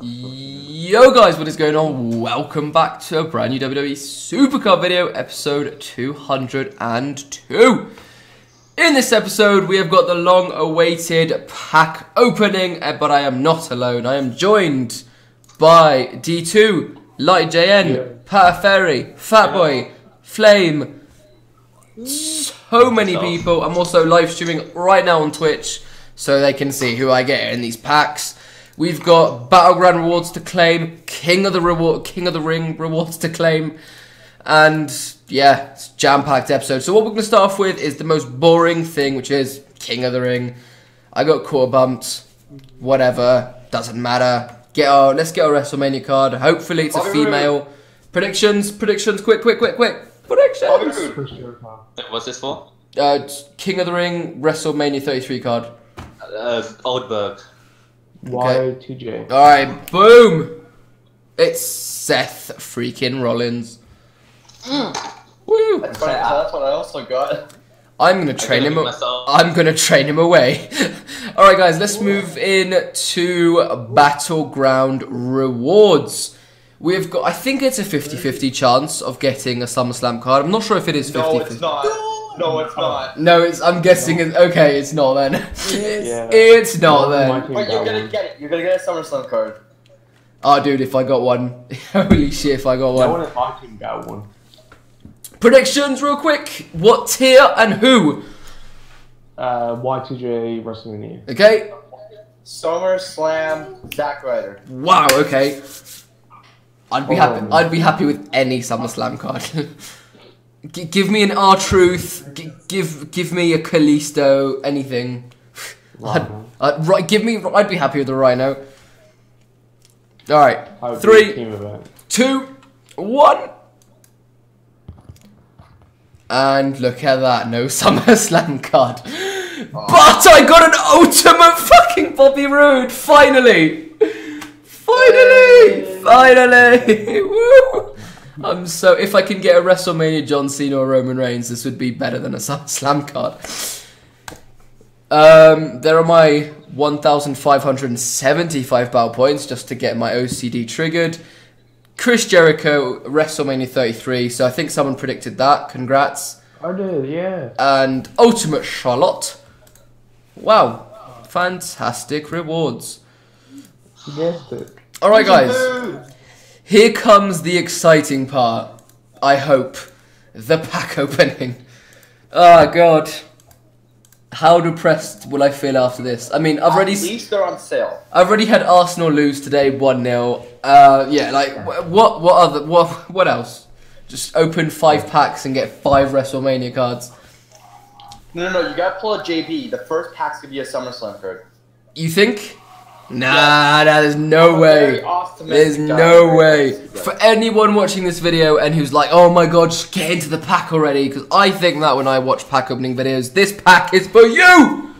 Yo guys, what is going on? Welcome back to a brand new WWE SuperCard video, episode 202. In this episode, we have got the long-awaited pack opening, but I am not alone. I am joined by D2, Light JN, PowerFairy, Fatboy, Flame, so many people. I'm also live streaming right now on Twitch, so they can see who I get in these packs. We've got Battleground rewards to claim, King of the Ring rewards to claim, and yeah, it's a jam-packed episode. So what we're going to start off with is the most boring thing, which is King of the Ring. I got quarter bumped, whatever, doesn't matter. Let's get our WrestleMania card. Hopefully it's a female. Predictions, quick. Predictions! What's this for? King of the Ring, WrestleMania 33 card. Goldberg. Y2J. Alright, boom! It's Seth freaking Rollins. Woo! That's what I also got. I'm gonna train him away. Alright guys, let's move in to Battleground rewards. We've got, I think it's a 50-50 chance of getting a SummerSlam card. I'm not sure if it is 50-50. No, it's not. No, it's not. No, it's. I'm guessing it's... Okay, it's not then. It's not then. But you're gonna get it. You're gonna get a SummerSlam card. Oh, dude, if I got one. Holy shit, if I got one. No one in my team got one. Predictions, real quick. What tier and who? Y2J, WrestleMania. Okay. SummerSlam, Zack Ryder. Wow, okay. I'd be happy with any SummerSlam card. Give me an R-Truth, give me a Kalisto, anything. I'd be happy with the Rhino. Alright, 3, 2, 1. And look at that, no SummerSlam card. Oh. But I got an ultimate fucking Bobby Roode, finally! Finally! Finally! Woo! I'm so. If I can get a WrestleMania John Cena or Roman Reigns, this would be better than a SummerSlam card. There are my 1,575 battle points just to get my OCD triggered. Chris Jericho, WrestleMania 33. So I think someone predicted that. Congrats. I did, yeah. And Ultimate Charlotte. Wow, fantastic rewards. You guessed it. All right, guys. Here comes the exciting part, I hope. The pack opening. Oh, God. How depressed will I feel after this? I mean, at least they're on sale. I've already had Arsenal lose today, 1-0. Yeah, like, what else? Just open 5 packs and get 5 WrestleMania cards. No, you gotta pull a JB. The first pack's gonna be a SummerSlam card. You think? Nah, there's no way. There's no way. For anyone watching this video and who's like, oh my god, just get into the pack already, because I think that when I watch pack opening videos, this pack is for you!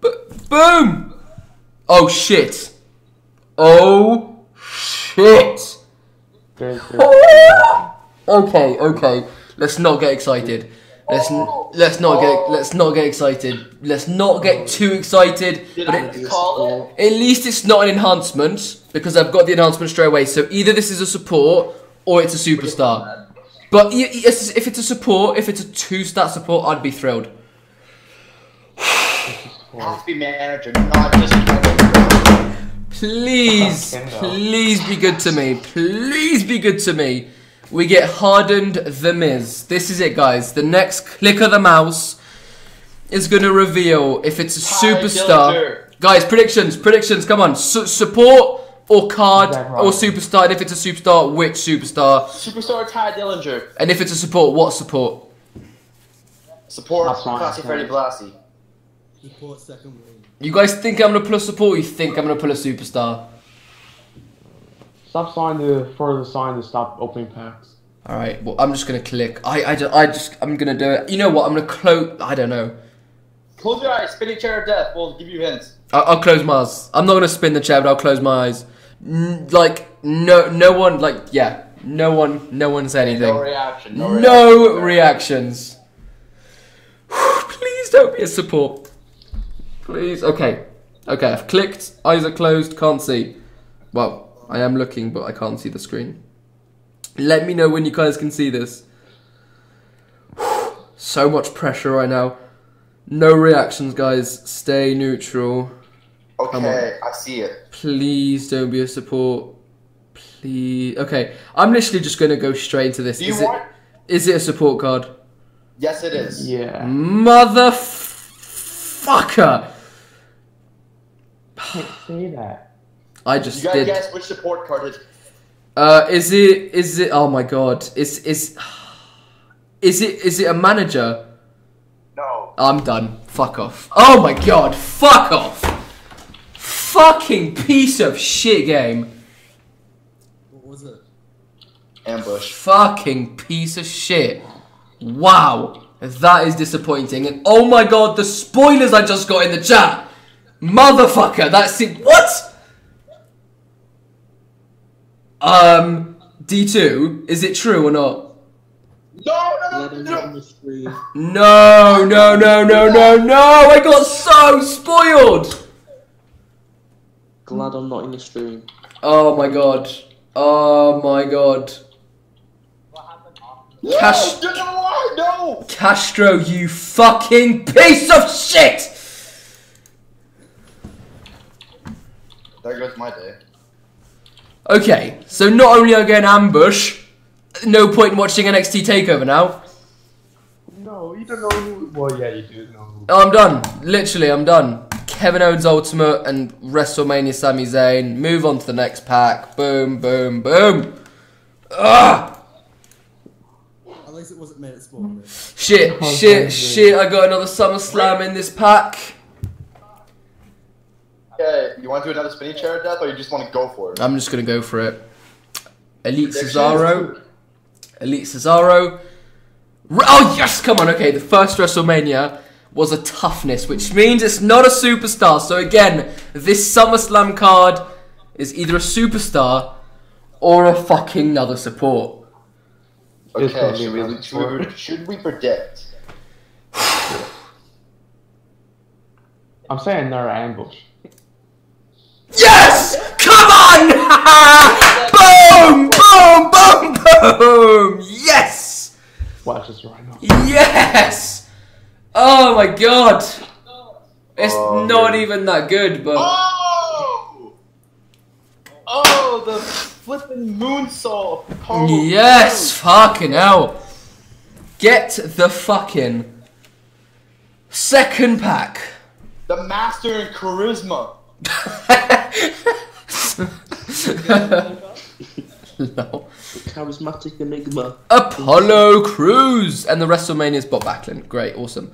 Boom! Oh shit. Oh shit! Okay. Let's not get excited. Let's not get excited. Let's not get too excited. At least it's not an enhancement, because I've got the enhancement straight away. So either this is a support or it's a superstar. But if it's a support, if it's a 2-star support, I'd be thrilled. Has to be manager, not just manager. Please be good to me. Please be good to me. We get Hardened The Miz. This is it, guys. The next click of the mouse is going to reveal if it's a superstar. Guys, predictions, come on. Support or card or superstar. And if it's a superstar, which superstar? Superstar Tye Dillinger. And if it's a support, what support? Support Classy Ferry Blassie. Support second win. You guys think I'm going to pull a support or you think I'm going to pull a superstar? Stop sign the further sign to stop opening packs. All right, well I'm just gonna click. I'm gonna do it. You know what? I'm gonna close. I don't know. Close your eyes. Spin the chair of death. We'll give you hints. I'll close my eyes. I'm not gonna spin the chair, but I'll close my eyes. No one. Like yeah. No one say anything. No reaction. No reactions. Please don't be a support. Please. Okay. I've clicked. Eyes are closed. Can't see. Well, I am looking, but I can't see the screen. Let me know when you guys can see this. So much pressure right now. No reactions, guys. Stay neutral. Okay, I see it. Please don't be a support. Please. Okay, I'm literally just going to go straight into this. Is it a support card? Yes, it is. Yeah. Motherfucker. I can't say that. I just did. You gotta guess which support card is. Is it? Oh my God! Is it a manager? No. I'm done. Fuck off. Oh my God! Fuck off! Fucking piece of shit game. What was it? Ambush. Fucking piece of shit. Wow, that is disappointing. And oh my God, the spoilers I just got in the chat. Motherfucker! That's it. What? D2, is it true or not? No, I got so spoiled! Glad I'm not in the stream. Oh my God. Oh my God. What happened after? No! Castro, you fucking piece of shit! There goes my day. Okay, so not only are we going to ambush, no point in watching NXT TakeOver now. No, you don't know who... Well, yeah, you do know who... Oh, I'm done. Literally, I'm done. Kevin Owens Ultimate and WrestleMania Sami Zayn. Move on to the next pack. Boom, boom, boom. Ugh! At least it wasn't minutes more. Shit, I got another SummerSlam in this pack. Okay, you want to do another spinning chair death, or you just want to go for it? I'm just going to go for it. Elite Cesaro. Elite Cesaro. Oh, yes! Come on, okay. The first WrestleMania was a toughness, which means it's not a superstar. So, again, this SummerSlam card is either a superstar or a fucking another support. Okay, should we predict? I'm saying another ambush. Yes! Come on! Boom! Boom! Boom! Boom! Yes! Watch this right now. Yes! Oh my God! It's not even that good, but... Oh! The flipping moonsault! Oh, yes! Fucking hell! Get the fucking... second pack! The master in charisma! No. Charismatic enigma. Apollo Crews and the WrestleMania spot Backlund. Great, awesome.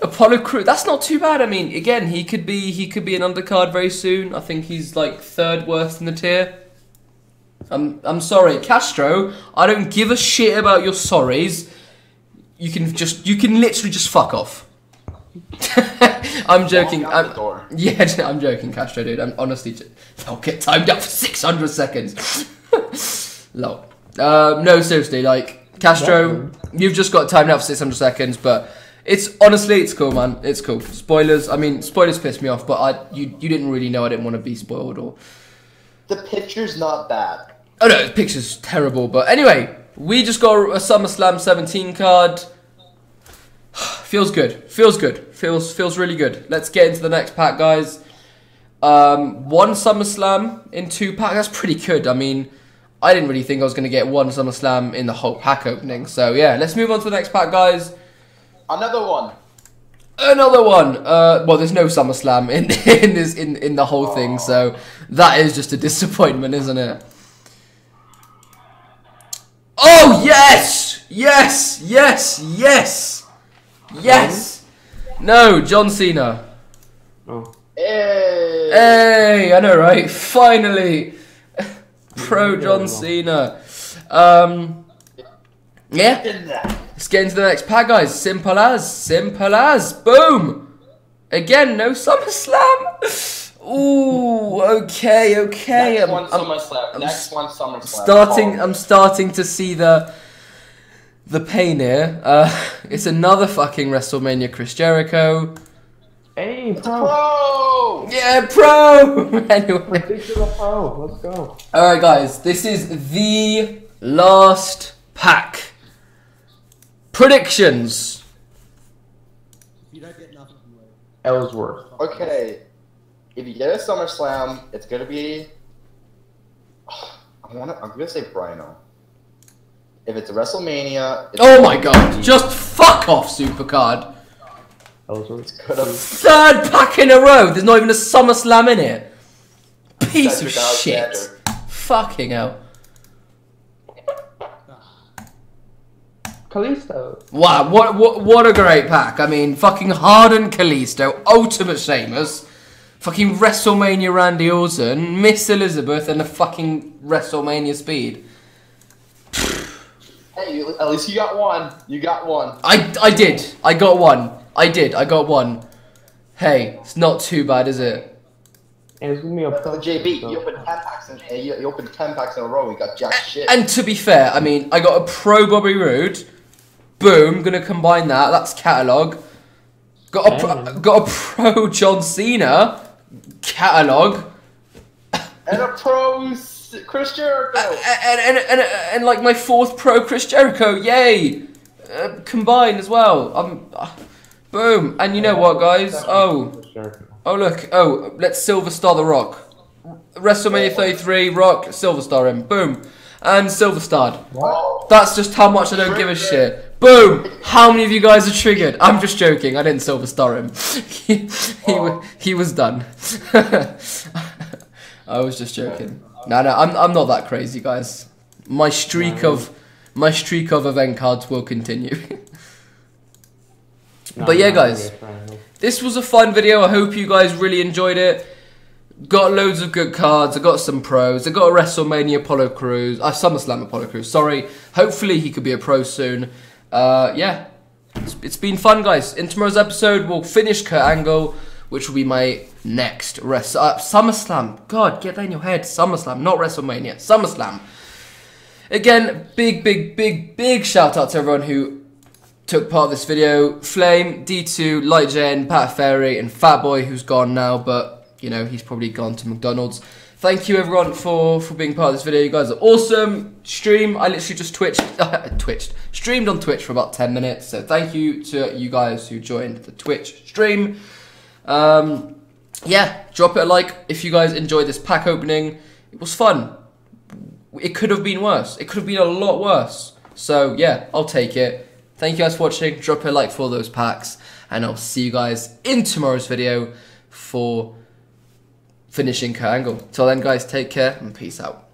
Apollo Crews. That's not too bad. I mean, again, he could be an undercard very soon. I think he's like third worst in the tier. I'm sorry, Castro. I don't give a shit about your sorries. You can literally just fuck off. I'm joking. Yeah, I'm joking, Castro, dude. I'm honestly. I'll get timed out for 600 seconds. Lol. No, seriously, like Castro, you've just got timed out for 600 seconds. But it's honestly, it's cool, man. It's cool. Spoilers. I mean, spoilers pissed me off, but you didn't really know. I didn't want to be spoiled. Or the picture's not bad. Oh no, the picture's terrible. But anyway, we just got a SummerSlam 17 card. Feels good. Feels good. Feels really good. Let's get into the next pack, guys. One SummerSlam in two pack. That's pretty good. I mean, I didn't really think I was going to get one SummerSlam in the whole pack opening. So, yeah. Let's move on to the next pack, guys. Another one. Another one. Well, there's no SummerSlam in the whole thing. So, that is just a disappointment, isn't it? Oh, yes! Yes! Yes! Yes! Yes! No, John Cena. Oh. Hey! Hey! I know, right? Finally! Pro John Cena. Yeah. Let's get into the next pack, guys. Simple as. Simple as. Boom! Again, no SummerSlam! Ooh, okay, okay. Next one SummerSlam. Next one SummerSlam. I'm starting to see the pain here. It's another fucking WrestleMania Chris Jericho. Hey, pro! Yeah, pro! Anyway. Ridiculous pro, let's go. Alright guys, this is the last pack. Predictions. You don't get nothing from me. Ellsworth. Okay. If you get a SummerSlam, it's gonna be... I'm gonna say Rhino. If it's a WrestleMania... It's oh my god, just fuck off, SuperCard. Third pack in a row, there's not even a SummerSlam in it. Piece of shit. Fucking hell. Kalisto. Wow, what a great pack. I mean, fucking Harden Kalisto, Ultimate Sheamus, fucking WrestleMania Randy Orton, Miss Elizabeth, and the fucking WrestleMania Speed. Hey, at least you got one. You got one. I did. I got one. I did. I got one. Hey, it's not too bad, is it? It's gonna be a JB, so. You opened 10 packs in a row. We got jack shit. And to be fair, I mean, I got a pro Bobby Roode. Boom, gonna combine that. That's catalog. Got a pro John Cena. Catalog. And a pro Chris Jericho. And like my 4th pro Chris Jericho. Yay. Combined as well. Boom. And you know what, guys? Oh look. Oh, let's Silver Star the Rock. WrestleMania 33. Rock Silver Star him. Boom. And Silver Starred. Wow. That's just how much I don't give a shit. Boom. How many of you guys are triggered? I'm just joking. I didn't Silver Star him. he was done. I was just joking. No, I'm not that crazy, guys. My streak of event cards will continue. But yeah, guys, this was a fun video. I hope you guys really enjoyed it. Got loads of good cards. I got some pros. I got a WrestleMania Apollo Crews. SummerSlam Apollo Crews, sorry. Hopefully he could be a pro soon. Yeah, it's been fun, guys. In tomorrow's episode, we'll finish Kurt Angle, which will be my next SummerSlam. God, get that in your head. SummerSlam, not WrestleMania. SummerSlam. Again, big shout out to everyone who took part of this video. Flame, D2, Light JN, PowerFairy, and Fatboy, who's gone now, but you know, he's probably gone to McDonald's. Thank you everyone for being part of this video. You guys are awesome. I literally just streamed on Twitch for about 10 minutes, so thank you to you guys who joined the Twitch stream. Yeah, drop it a like if you guys enjoyed this pack opening. It was fun. It could have been worse. It could have been a lot worse. So yeah, I'll take it. Thank you guys for watching. Drop a like for all those packs. And I'll see you guys in tomorrow's video for finishing Kurt Angle. Till then, guys, take care and peace out.